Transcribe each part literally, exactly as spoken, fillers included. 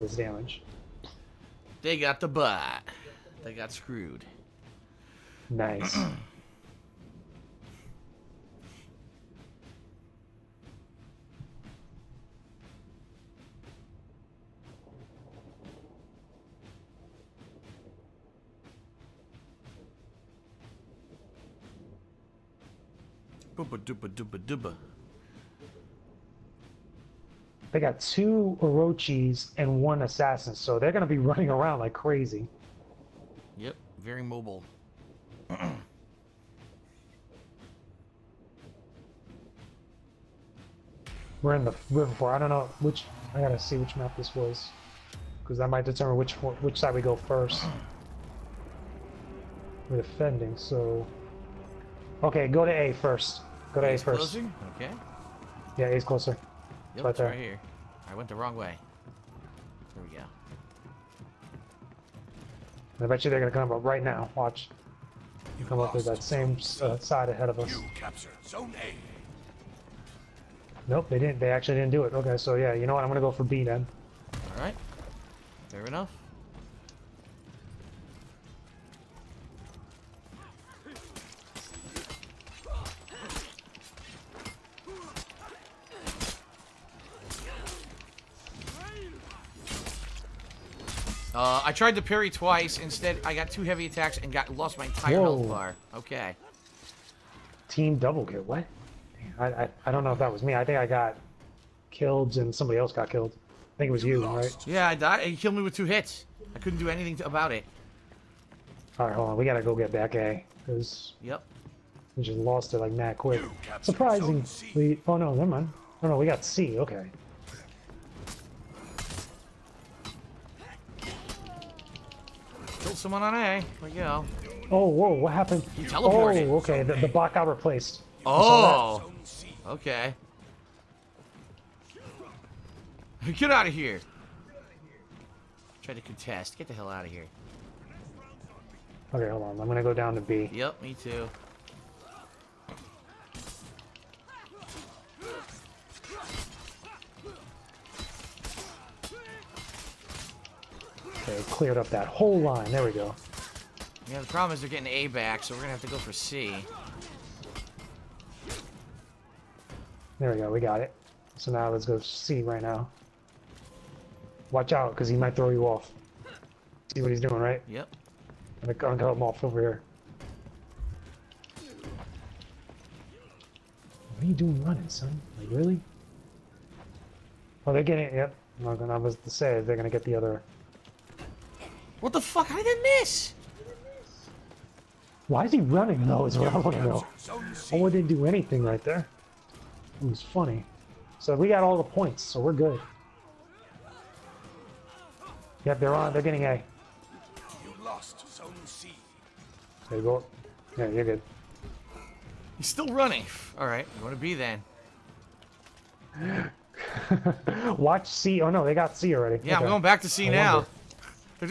his damage. They got the butt. They got screwed. Nice. Booba duba duba duba. They got two Orochis and one Assassin, so they're going to be running around like crazy. Yep, very mobile. We're in the river for. I don't know which. I gotta see which map this was, because that might determine which which side we go first. We're defending, so. Okay, go to A first. Go to A's A first. Closer? Okay. Yeah, A's closer. Yep, right, it's right here. I went the wrong way. There we go. I bet you they're gonna come up right now. Watch. You come up with that same uh, side ahead of us. You captured zone A. Nope, they didn't. They actually didn't do it. Okay, so yeah, you know what? I'm gonna go for B then. All right. Fair enough. Uh, I tried to parry twice. Instead, I got two heavy attacks and got lost my entire Whoa. health bar. Okay. Team double kill. What? I, I I don't know if that was me. I think I got killed and somebody else got killed. I think it was you, right? Yeah, I died. He killed me with two hits. I couldn't do anything to, about it. All right, hold on. We gotta go get back A. Cause yep. We just lost it like mad quick. Surprising. We, oh no, never mind. Oh no, we got C. Okay. Someone on A. There we go. Oh, whoa, what happened? You teleported. Oh, okay, the, the block got replaced. Oh, okay. Get out of here. Try to contest. Get the hell out of here. Okay, hold on. I'm going to go down to B. Yep, me too. Okay, cleared up that whole line. There we go. Yeah, the problem is they're getting A back, so we're gonna have to go for C. There we go. We got it. So now let's go C right now. Watch out, because he might throw you off. See what he's doing, right? Yep. I'm gonna cut him off over here. What are you doing running, son? Like, really? Oh, they're getting it. Yep. I was to say they're gonna get the other. What the fuck? How did I miss? Why is he running though? Is what I want to know. Oh, I didn't do anything right there. It was funny. So we got all the points, so we're good. Yep, they're on. They're getting A. You lost zone C. There you go. Yeah, you're good. He's still running. All right, I'm gonna be then. Watch C. Oh no, they got C already. Yeah, okay. I'm going back to C I now. Wonder.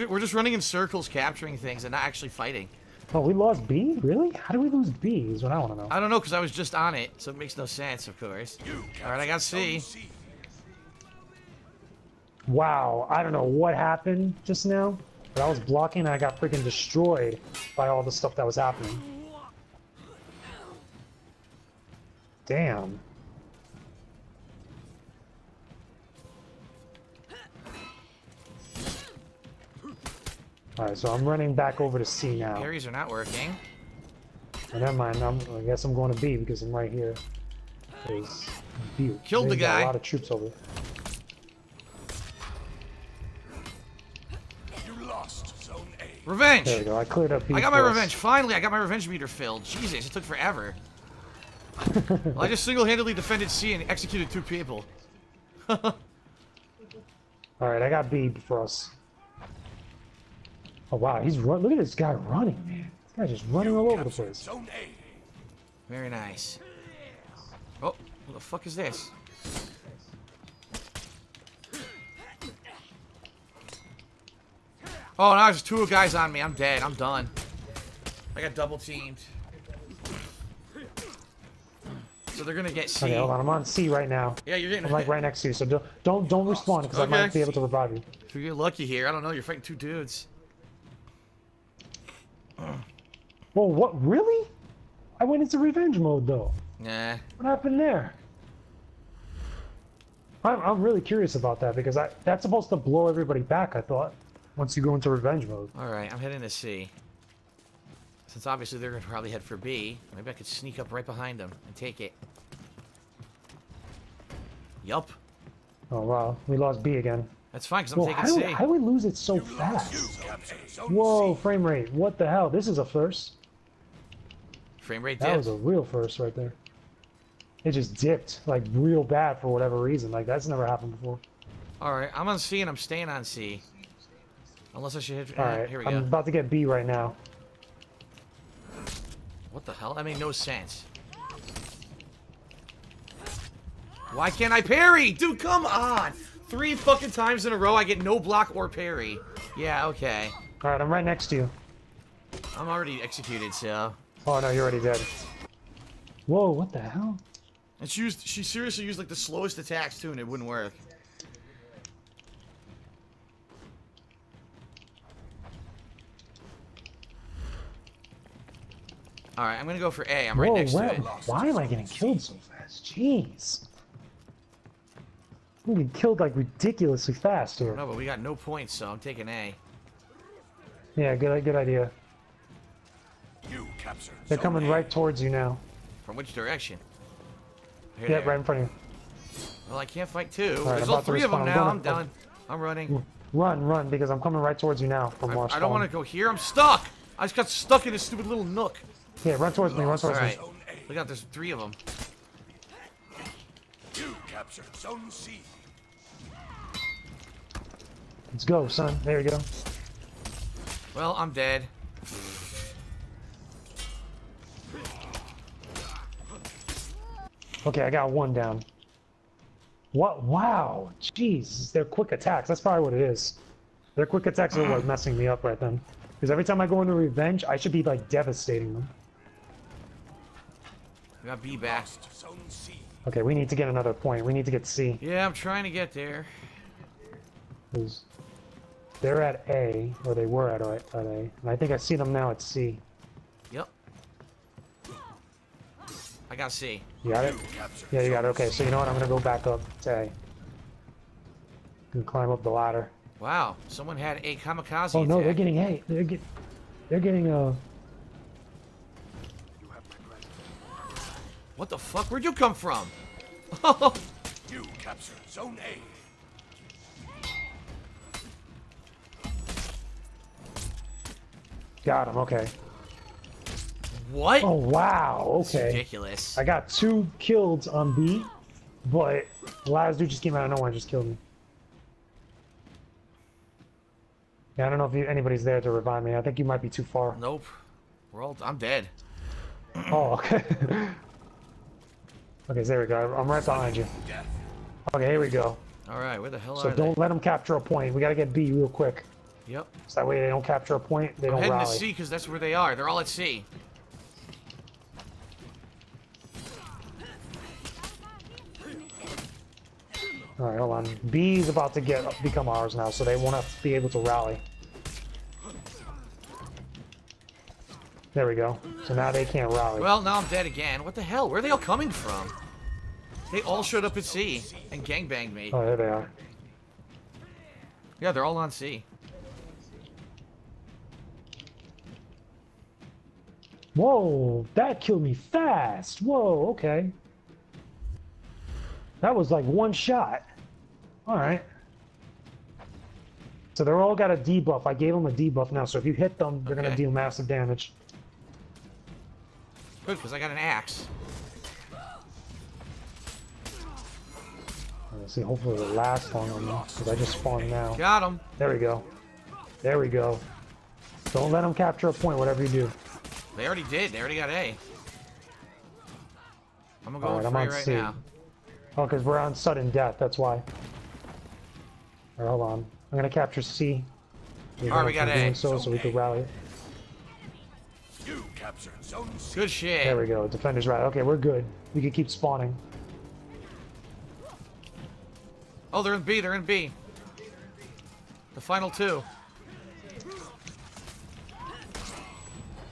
We're just running in circles, capturing things, and not actually fighting. Oh, we lost B? Really? How do we lose B is what I want to know. I don't know, because I was just on it, so it makes no sense, of course. Alright, I got C. Wow, I don't know what happened just now, but I was blocking and I got freaking destroyed by all the stuff that was happening. Damn. Alright, so I'm running back over to C now. Parries are not working. Oh, never mind. I'm, I guess I'm going to B because I'm right here. B. Killed the guy. A lot of troops over. You lost zone A. Revenge. There we go. I cleared up B. I got my revenge. Finally, I got my revenge meter filled. Jesus, it took forever. Well, I just single-handedly defended C and executed two people. Alright, I got B for us. Oh wow, he's run. Look at this guy running, man. This guy's just running all over the place. Very nice. Oh, what the fuck is this? Oh, now there's two guys on me. I'm dead. I'm done. I got double teamed. So they're gonna get C. Okay, hold on. I'm on C right now. Yeah, you're getting. I'm like right next to you, so don't don't don't respawn because okay. I might be able to revive you. You're lucky here. I don't know. You're fighting two dudes. Well, what? Really? I went into revenge mode, though. Nah. What happened there? I'm, I'm really curious about that, because I, that's supposed to blow everybody back, I thought, once you go into revenge mode. All right, I'm heading to C. Since obviously they're going to probably head for B, maybe I could sneak up right behind them and take it. Yup. Oh, wow. We lost B again. That's fine, because I'm well, taking how C. We, how do we lose it so you fast? Whoa, frame rate. What the hell? This is a first. Frame rate dipped. That was a real first right there. It just dipped, like, real bad for whatever reason. Like, that's never happened before. All right, I'm on C, and I'm staying on C. Unless I should hit... All right, here we I'm go. I'm about to get B right now. What the hell? That made no sense. Why can't I parry? Dude, come on! Three fucking times in a row, I get no block or parry. Yeah, okay. All right, I'm right next to you. I'm already executed, so... Oh, no, you're already dead. Whoa, what the hell? And she used, she seriously used, like, the slowest attacks, too, and it wouldn't work. All right, I'm going to go for A. I'm Whoa, right next where, to it. Why am I getting killed so fast? Jeez. I'm getting killed, like, ridiculously fast here. No, but we got no points, so I'm taking A. Yeah, good, good idea. You captured They're coming A. right towards you now. From which direction? Here yeah, right in front of you. Well, I can't fight two. Right, There's all three of them now. I'm, I'm done. I'm running. Run, run, because I'm coming right towards you now. From I, I don't want to go here. I'm stuck. I just got stuck in this stupid little nook. Yeah, run towards me, run towards me. All right. Look out, there's three of them. You captured zone C. Let's go, son. There you go. Well, I'm dead. Okay, I got one down. What? Wow. Jeez, they're quick attacks. That's probably what it is. Their quick attacks are what messing me up right then. Because every time I go into revenge, I should be, like, devastating them. We got B back. Okay, we need to get another point. We need to get C. Yeah, I'm trying to get there. They're at A, or they were at, at A, and I think I see them now at C. Yep. I got C. You got it? Yeah, you got it. Okay, so you know what? I'm going to go back up to A. Can climb up the ladder. Wow, someone had a kamikaze Oh, no, attack. They're getting A. They're, get, they're getting a... Uh... What the fuck? Where'd you come from? You captured zone A. Got him, okay. What? Oh, wow, okay. That's ridiculous. I got two kills on B, but the last dude just came out of nowhere and just killed me. Yeah, I don't know if you, anybody's there to revive me. I think you might be too far. Nope. We're all... I'm dead. Oh, okay. Okay, there we go. I'm right behind you. Okay, here we go. All right, where the hell so are they? So don't let them capture a point. We got to get B real quick. Yep. So that way they don't capture a point, they I'm don't rally. I'm heading to C because that's where they are. They're all at C. All right, hold on. B's about to get become ours now, so they won't have to be able to rally. There we go. So now they can't rally. Well, now I'm dead again. What the hell? Where are they all coming from? They all showed up at C and gangbanged me. Oh, there they are. Yeah, they're all on C. Whoa, that killed me fast. Whoa, okay. That was like one shot. All right. So they're all got a debuff. I gave them a debuff now, so if you hit them, they're okay. Going to deal massive damage. Good, because I got an axe. Let's see, hopefully it'll last long on them, because I just spawned now. Got him. There we go. There we go. Don't let them capture a point, whatever you do. They already did. They already got A. I'm going to go all right, I'm on right C. now. Oh, because we're on sudden death, that's why. Right, hold on. I'm going to capture C. All right, we got A. So, so we can rally. You captured zone C. Good shit. There we go. Defender's right. Okay, we're good. We can keep spawning. Oh, they're in B. They're in B. The final two.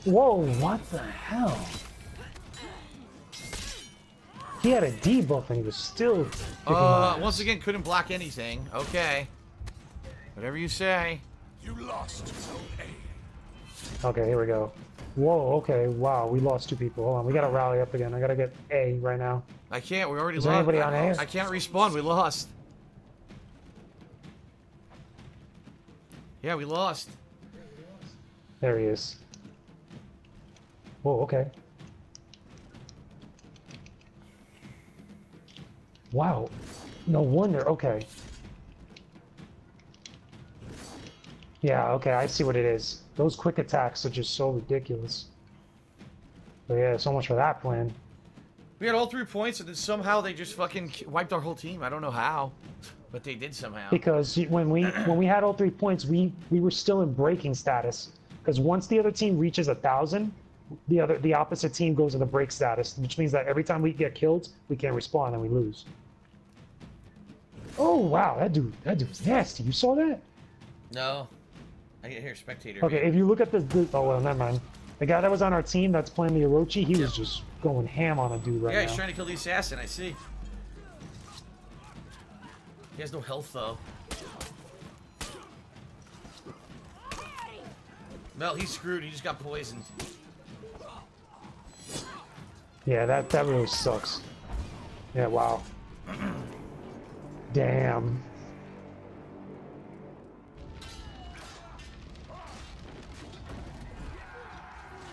Whoa, what the hell? He had a debuff and he was still... Uh, once again, couldn't block anything. Okay. Whatever you say. You lost. Okay, here we go. Whoa, okay, wow, we lost two people. Hold on, we gotta rally up again. I gotta get A right now. I can't, we already lost. Is there anybody on A? I can't respawn, we lost. Yeah, we lost. There he is. Whoa, okay. Wow. No wonder, okay. Yeah, okay, I see what it is. Those quick attacks are just so ridiculous. But yeah, so much for that plan. We had all three points and then somehow they just fucking wiped our whole team. I don't know how. But they did somehow. Because when we when we had all three points, we we were still in breaking status. Because once the other team reaches a thousand, the other the opposite team goes into break status, which means that every time we get killed, we can't respawn and we lose. Oh wow, that dude that dude's nasty. You saw that? No, I get here spectator. Okay, man. If you look at this, dude, oh well, never mind. The guy that was on our team that's playing the Orochi, he yeah. was just going ham on a dude right yeah, now. Yeah, he's trying to kill the assassin. I see. He has no health, though. Well, he's screwed. He just got poisoned. Yeah, that, that really sucks. Yeah, wow. Damn.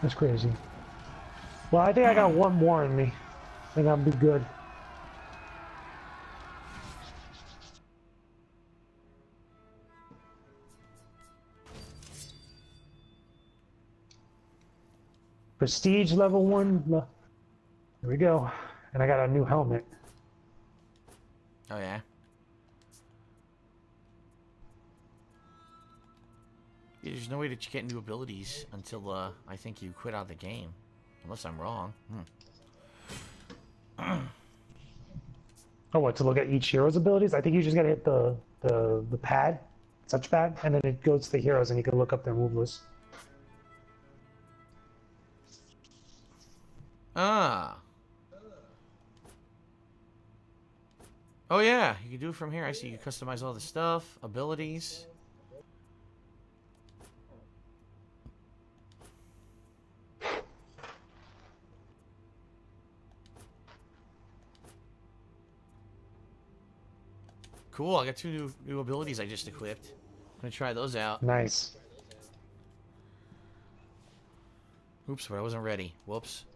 That's crazy. Well, I think I got one more in me. I think I'll be good. Prestige level one. Here we go. And I got a new helmet. Oh, yeah. There's no way that you get new abilities until uh, I think you quit out of the game. Unless I'm wrong. Hmm. Oh, what? To look at each hero's abilities? I think you just got to hit the, the, the pad, touch pad, and then it goes to the heroes and you can look up their move list. Ah. Oh yeah, you can do it from here. I see you can customize all the stuff, abilities. Cool, I got two new, new abilities I just equipped. I'm gonna try those out. Nice. Oops, but I wasn't ready. Whoops.